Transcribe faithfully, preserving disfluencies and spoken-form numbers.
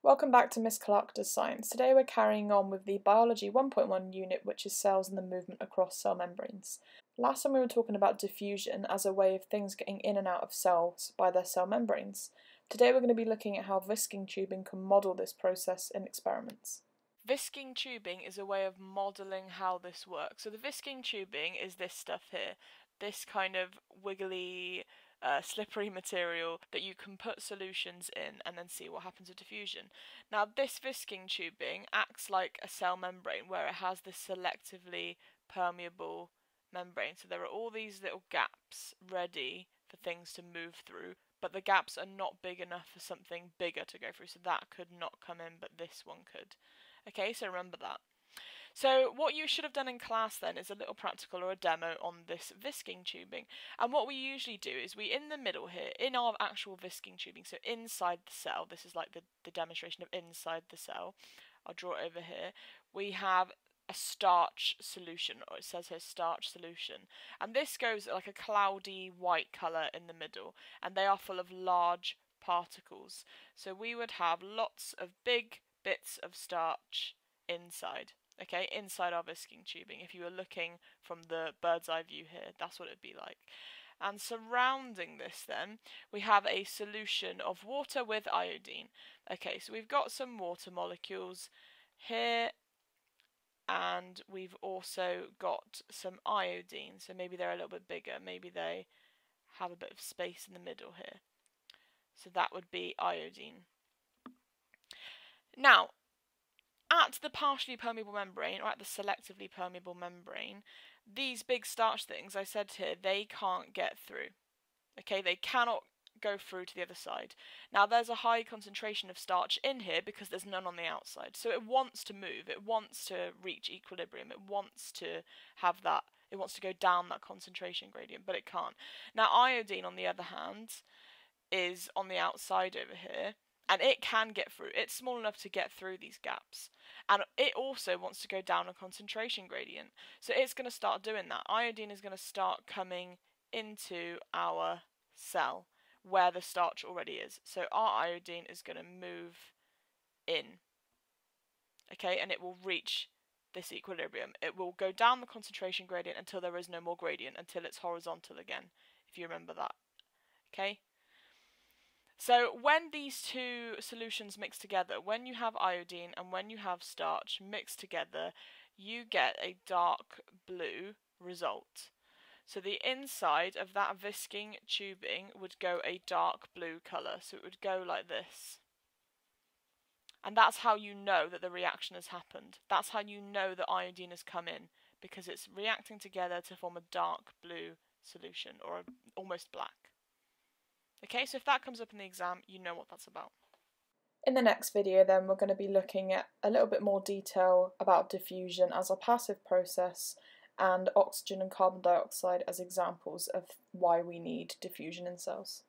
Welcome back to Miss Clarke Does Science. Today we're carrying on with the Biology one point one unit, which is cells and the movement across cell membranes. Last time we were talking about diffusion as a way of things getting in and out of cells by their cell membranes. Today we're going to be looking at how Visking tubing can model this process in experiments. Visking tubing is a way of modelling how this works. So the Visking tubing is this stuff here, this kind of wiggly, Uh, slippery material that you can put solutions in and then see what happens with diffusion. Now this Visking tubing acts like a cell membrane where it has this selectively permeable membrane. So there are all these little gaps ready for things to move through, but the gaps are not big enough for something bigger to go through, so that could not come in, but this one could. Okay, so remember that. So what you should have done in class then is a little practical or a demo on this Visking tubing. And what we usually do is we, in the middle here, in our actual Visking tubing, so inside the cell, this is like the, the demonstration of inside the cell, I'll draw it over here, we have a starch solution, or it says here starch solution. And this goes like a cloudy white colour in the middle, and they are full of large particles. So we would have lots of big bits of starch inside. Okay, inside our Visking tubing. If you were looking from the bird's eye view here, that's what it'd be like. And surrounding this then, we have a solution of water with iodine. Okay, so we've got some water molecules here, and we've also got some iodine. So maybe they're a little bit bigger, maybe they have a bit of space in the middle here. So that would be iodine. Now, at the partially permeable membrane, or at the selectively permeable membrane, these big starch things I said here, they can't get through. Okay, they cannot go through to the other side. Now there's a high concentration of starch in here because there's none on the outside. So it wants to move, it wants to reach equilibrium, it wants to have that, it wants to go down that concentration gradient, but it can't. Now iodine, on the other hand, is on the outside over here, and it can get through. It's small enough to get through these gaps. And it also wants to go down a concentration gradient. So it's going to start doing that. Iodine is going to start coming into our cell where the starch already is. So our iodine is going to move in. Okay, and it will reach this equilibrium. It will go down the concentration gradient until there is no more gradient, until it's horizontal again, if you remember that. Okay? So when these two solutions mix together, when you have iodine and when you have starch mixed together, you get a dark blue result. So the inside of that Visking tubing would go a dark blue colour. So it would go like this. And that's how you know that the reaction has happened. That's how you know that iodine has come in, because it's reacting together to form a dark blue solution, or almost black. Okay, so if that comes up in the exam, you know what that's about. In the next video then, we're going to be looking at a little bit more detail about diffusion as a passive process, and oxygen and carbon dioxide as examples of why we need diffusion in cells.